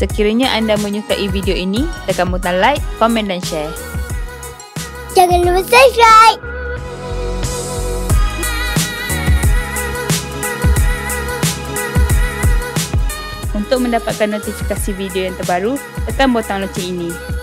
Sekiranya anda menyukai video ini, tekan butang like, komen dan share. Jangan lupa subscribe. Untuk mendapatkan notifikasi video yang terbaru, tekan butang loceng ini.